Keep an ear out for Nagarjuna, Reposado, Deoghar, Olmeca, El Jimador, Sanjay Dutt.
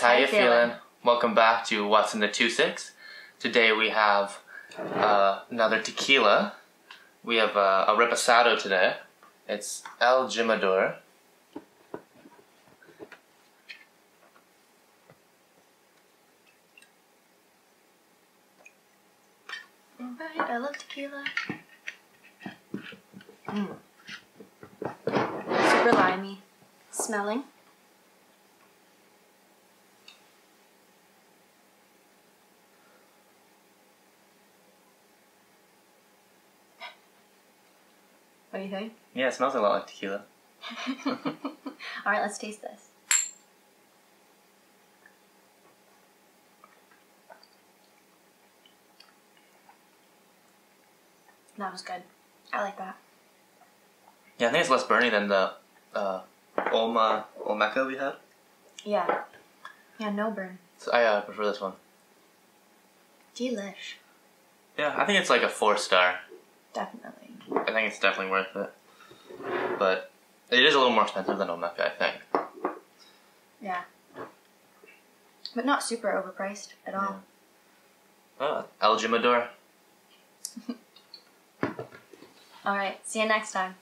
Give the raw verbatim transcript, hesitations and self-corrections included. guys, how, how you feeling? feeling? Welcome back to What's in the two six. Today we have uh, another tequila. We have uh, a reposado today. It's El Jimador. Alright, I love tequila. Mm. Super limey. Smelling. What do you think? Yeah, it smells a lot like tequila. Alright, let's taste this. That was good. I like that. Yeah, I think it's less burny than the uh, Olma, Olmeca we had. Yeah. Yeah, no burn. So I uh, prefer this one. Delish. Yeah, I think it's like a four star. Definitely. I think it's definitely worth it, but it is a little more expensive than Olmeca, I think. Yeah, but not super overpriced at yeah. all. Oh, El Jimador. All right, see you next time.